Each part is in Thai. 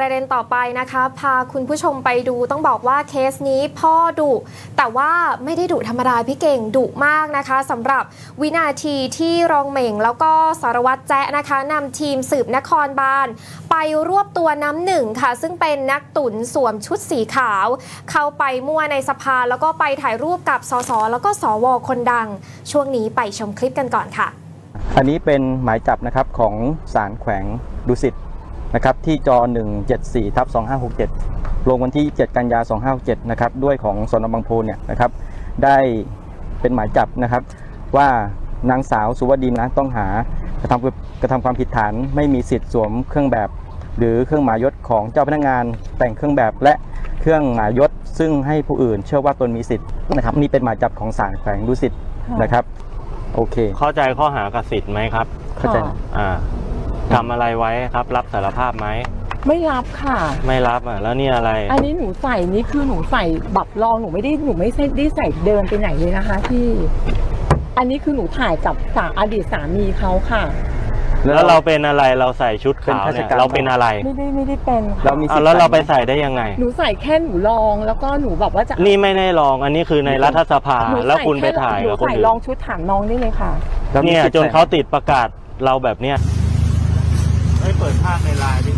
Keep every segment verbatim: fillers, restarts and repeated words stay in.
ประเด็นต่อไปนะคะพาคุณผู้ชมไปดูต้องบอกว่าเคสนี้พ่อดุแต่ว่าไม่ได้ดุธรรมดาพี่เก่งดุมากนะคะสำหรับวินาทีที่รองเหม่งแล้วก็สารวัตรแจ๊ะนะคะนำทีมสืบนครบาลไปรวบตัวน้ำหนึ่งค่ะซึ่งเป็นนักตุ๋นสวมชุดสีขาวเข้าไปมั่วในสภาแล้วก็ไปถ่ายรูปกับสสแล้วก็สวคนดังช่วงนี้ไปชมคลิปกันก่อนค่ะอันนี้เป็นหมายจับนะครับของศาลแขวงดุสิตนะครับที่จ หนึ่งเจ็ดสี่ทับสองห้าหกเจ็ด ลงวันที่เจ็ดกันยาสองห้าหกเจ็ดนะครับด้วยของสนบางโพเนี่ยนะครับได้เป็นหมายจับนะครับว่านางสาวสุวดีนะต้องหากระทำกระทำความผิดฐานไม่มีสิทธิ์สวมเครื่องแบบหรือเครื่องหมายยศของเจ้าพนักงานแต่งเครื่องแบบและเครื่องหมายยศซึ่งให้ผู้อื่นเชื่อว่าตนมีสิทธิ์นะครับนี่เป็นหมายจับของศาลแขวงดุสิตนะครับโอเคเข้าใจข้อหากสิทธิ์ไหมครับเข้าใจอ่าทำอะไรไว้ครับรับสารภาพไหมไม่รับค่ะไม่รับอ่ะแล้วนี่อะไรอันนี้หนูใส่นี่คือหนูใส่บับรองหนูไม่ได้หนูไม่ได้ใส่เดินไปไหนเลยนะคะที่อันนี้คือหนูถ่ายกับสาอดีตสามีเขาค่ะแล้วเราเป็นอะไรเราใส่ชุดขาวเนี่ยเราเป็นอะไรไม่ได้ไม่ได้เป็นเรามีแล้วเราไปใส่ได้ยังไงหนูใส่แค่หนูลองแล้วก็หนูแบบว่าจะนี่ไม่ได้ลองอันนี้คือในรัฐสภาแล้วคุณไปถ่ายหนูใส่ลองชุดถามน้องได้เลยค่ะเนี่ยจนเขาติดประกาศเราแบบเนี้ยให้เปิดภาพในไลน์ดิ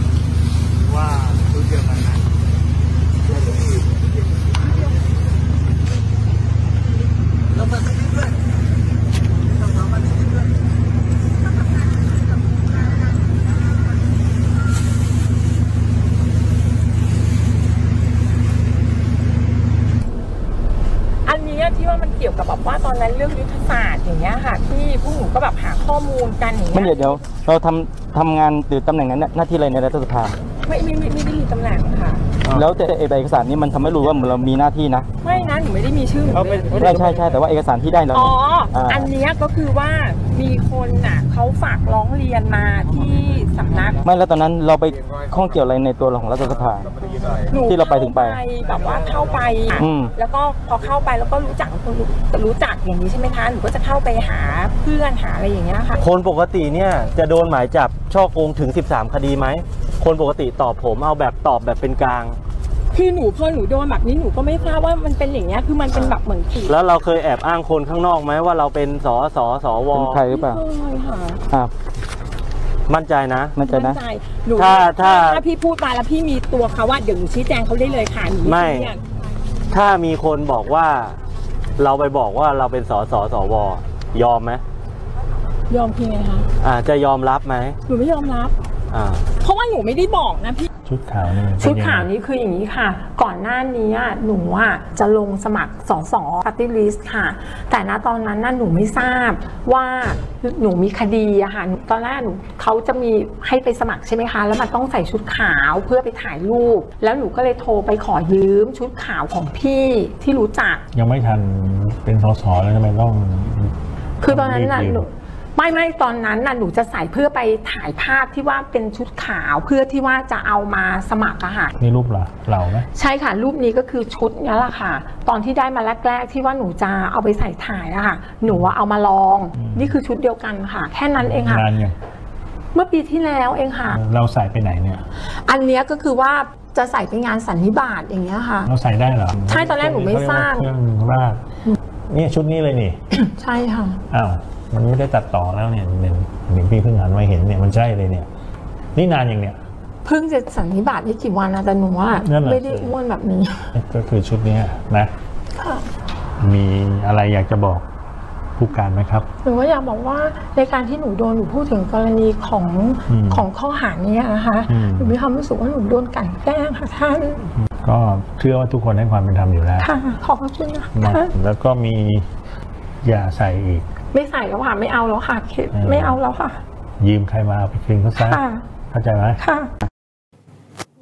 ว่ารู้เจอกันนะเราไปไม่ได้เพื่อนเราสองคนไม่ได้เพื่อนอันนี้ที่ว่ามันเกี่ยวกับแบบว่าตอนนั้นเรื่องยุทธศาสตร์อย่างเงี้ยค่ะที่พวกหนูก็แบบหาข้อมูลกันอย่างเงี้ยไม่เดี๋ยวเดี๋ยวเราทำทำงานหรือตำแหน่งนั้นหน้าที่อะไรในรัฐสภาไม่ไม่ไม่ไม่ได้มีตำแหน่งค่ะแล้วแต่เอกสารนี้มันทำให้รู้ว่าเรามีหน้าที่นะไม่นะหนูไม่ได้มีชื่อใช่ใช่ใช่แต่ว่าเอกสารที่ได้เราอ๋ออันนี้ก็คือว่ามีคนน่ะเขาฝากร้องเรียนมาที่สำนักไม่แล้วตอนนั้นเราไปข้องเกี่ยวอะไรในตัวของรัฐสภาที่เราไปถึงไปแบบว่าเข้าไปแล้วก็พอเข้าไปแล้วก็รู้จักคนรู้จักอย่างนี้ใช่ไหมคะหนูก็จะเข้าไปหาเพื่อนหาอะไรอย่างเงี้ยค่ะคนปกติเนี่ยจะโดนหมายจับช่อโกงถึงสิบสามคดีไหมคนปกติตอบผมเอาแบบตอบแบบเป็นกลางคือหนูพอหนูโดนแบบนี้หนูก็ไม่ทราบว่ามันเป็นอย่างเงี้ยคือมันเป็นแบบเหมือนผีแล้วเราเคยแอบอ้างคนข้างนอกไหมว่าเราเป็นสสสวใครหรือเปล่าค่ะมั่นใจนะมั่นใจนะถ้าถ้าถ้าพี่พูดมาแล้วพี่มีตัวเขาว่าเดี๋ยวหนูชี้แจงเขาได้เลยค่ะไม่ถ้ามีคนบอกว่าเราไปบอกว่าเราเป็นสสสวยอมไหมยอมพี่ไงคะอ่าจะยอมรับไหมหนูไม่ยอมรับอ่าเพราะว่าหนูไม่ได้บอกนะพี่ชุดขาวนี่ชุดขาวนี้คืออย่างนี้ค่ะก่อนหน้านี้หนูอ่ะจะลงสมัครสอสอปาร์ตี้ลิสต์ค่ะแต่ณตอนนั้นน่ะหนูไม่ทราบว่าหนูมีคดีอะค่ะตอนแรกหนูเขาจะมีให้ไปสมัครใช่ไหมคะแล้วมันต้องใส่ชุดขาวเพื่อไปถ่ายรูปแล้วหนูก็เลยโทรไปขอยืมชุดขาวของพี่ที่รู้จักยังไม่ทันเป็นสสแล้วทำไมต้องคือตอนนั้นน่ะไม่ไม่ตอนนั้นน่ะหนูจะใส่เพื่อไปถ่ายภาพที่ว่าเป็นชุดขาวเพื่อที่ว่าจะเอามาสมัครอะค่ะนี่รูปเหรอเราไหมใช่ค่ะรูปนี้ก็คือชุดนี้แหละค่ะตอนที่ได้มาแรกๆที่ว่าหนูจะเอาไปใส่ถ่ายอะค่ะหนูเอามาลองนี่คือชุดเดียวกันค่ะแค่นั้นเองค่ะเมื่อปีที่แล้วเองค่ะเราใส่ไปไหนเนี่ยอันนี้ก็คือว่าจะใส่ไปงานสันนิบาตอย่างเงี้ยค่ะเราใส่ได้เหรอใช่ตอนแรกหนูไม่ทราบเรื่องมากนี่ชุดนี้เลยนี่ ใช่ค่ะอ้าวมันไม่ได้ตัดต่อแล้วเนี่ยหนึ่งปีเพิ่งหันมาเห็นเนี่ยมันใช่เลยเนี่ยนี่นานอย่างเนี่ยเพิ่งจะสันนิบาตได้กี่วันนะแต่หนูว่าไม่ได้อ้วนแบบนี้ก็คือชุดนี้นะมีอะไรอยากจะบอกผู้การไหมครับหนูว่าอยากบอกว่าในการที่หนูโดนหนูพูดถึงกรณีของของข้อหานี้นะคะหนูมีความรู้สึกว่าหนูโดนกันแกล้งค่ะท่านก็เชื่อว่าทุกคนให้ความเป็นธรรมอยู่แล้วค่ะขอบคุณนะแล้วก็มีอย่าใส่อีกไม่ใส่แล้วค่ะไม่เอาแล้วค่ะเข็ดไม่เอาแล้วค่ะยืมใครมาเอาไปคืนเขาซะเข้าใจไหมค่ะ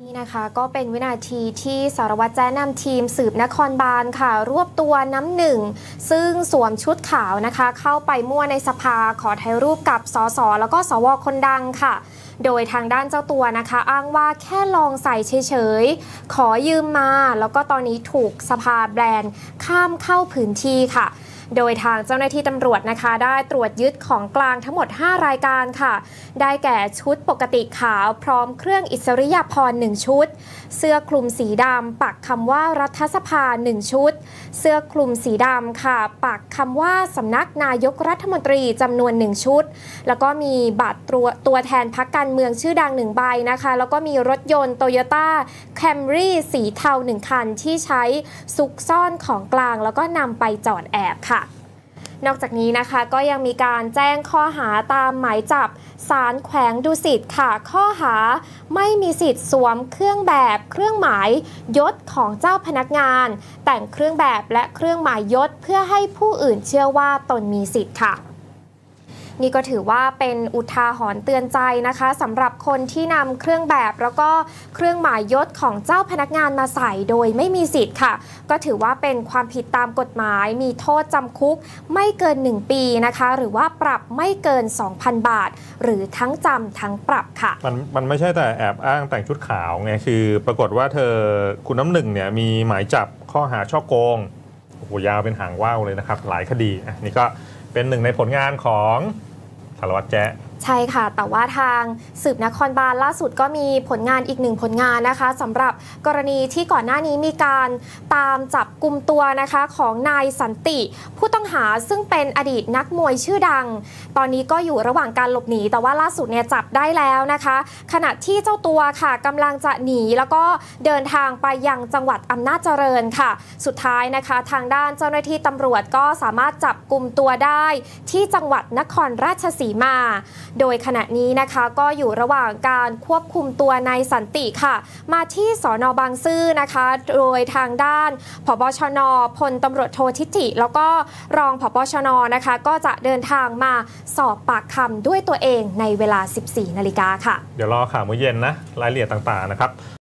นี่นะคะก็เป็นวินาทีที่สารวัตรแจ้นำทีมสืบนครบาลค่ะรวบตัวน้ำหนึ่งซึ่งสวมชุดขาวนะคะเข้าไปมั่วในสภาขอถ่ายรูปกับสสแล้วก็สวคนดังค่ะโดยทางด้านเจ้าตัวนะคะอ้างว่าแค่ลองใส่เฉยๆขอยืมมาแล้วก็ตอนนี้ถูกสภาแบนข้ามเข้าพื้นที่ค่ะ โดยทางเจ้าหน้าที่ตำรวจนะคะได้ตรวจยึดของกลางทั้งหมดห้ารายการค่ะได้แก่ชุดปกติขาวพร้อมเครื่องอิสริยาภรณ์หนึ่งชุดเสื้อคลุมสีดำปักคำว่ารัฐสภาหนึ่งชุดเสื้อคลุมสีดำค่ะปักคำว่าสำนักนายกรัฐมนตรีจำนวนหนึ่งชุดแล้วก็มีบัตรตัวตัวแทนพรรคการเมืองชื่อดังหนึ่งใบนะคะแล้วก็มีรถยนต์ Toyota Camry สีเทาหนึ่งคันที่ใช้ซุกซ่อนของกลางแล้วก็นำไปจอดแอบค่ะนอกจากนี้นะคะก็ยังมีการแจ้งข้อหาตามหมายจับศาลแขวงดุสิตค่ะข้อหาไม่มีสิทธิ์สวมเครื่องแบบเครื่องหมายยศของเจ้าพนักงานแต่งเครื่องแบบและเครื่องหมายยศเพื่อให้ผู้อื่นเชื่อว่าตนมีสิทธิ์ค่ะนี่ก็ถือว่าเป็นอุทาหรณ์เตือนใจนะคะสำหรับคนที่นำเครื่องแบบแล้วก็เครื่องหมายยศของเจ้าพนักงานมาใส่โดยไม่มีสิทธิ์ค่ะก็ถือว่าเป็นความผิดตามกฎหมายมีโทษจำคุกไม่เกินหนึ่งปีนะคะหรือว่าปรับไม่เกิน สองพัน บาทหรือทั้งจำทั้งปรับค่ะมันมันไม่ใช่แต่แอบอ้างแต่งชุดขาวไงคือปรากฏว่าเธอคุณน้ำหนึ่งเนี่ยมีหมายจับข้อหาฉ้อโกงโอ้โหยาวเป็นหางว่าวเลยนะครับหลายคดีอ่ะนี่ก็เป็นหนึ่งในผลงานของสารวัตรแจ๊ะใช่ค่ะแต่ว่าทางสืบนครบาลล่าสุดก็มีผลงานอีกหนึ่งผลงานนะคะสำหรับกรณีที่ก่อนหน้านี้มีการตามจับกลุ่มตัวนะคะของนายสันติผู้ต้องหาซึ่งเป็นอดีตนักมวยชื่อดังตอนนี้ก็อยู่ระหว่างการหลบหนีแต่ว่าล่าสุดเนี่ยจับได้แล้วนะคะขณะที่เจ้าตัวค่ะกำลังจะหนีแล้วก็เดินทางไปยังจังหวัดอำนาจเจริญค่ะสุดท้ายนะคะทางด้านเจ้าหน้าที่ตำรวจก็สามารถจับกลุ่มตัวได้ที่จังหวัดนครราชสีมาโดยขณะนี้นะคะก็อยู่ระหว่างการควบคุมตัวนายสันติค่ะมาที่สน.บางซื่อนะคะโดยทางด้านผบ.ชน.พลตำรวจโททิติแล้วก็รองผบ.ชน.นะคะก็จะเดินทางมาสอบปากคำด้วยตัวเองในเวลา สิบสี่นาฬิกาค่ะเดี๋ยวรอข่าวมื้อเย็นนะรายละเอียดต่างๆนะครับ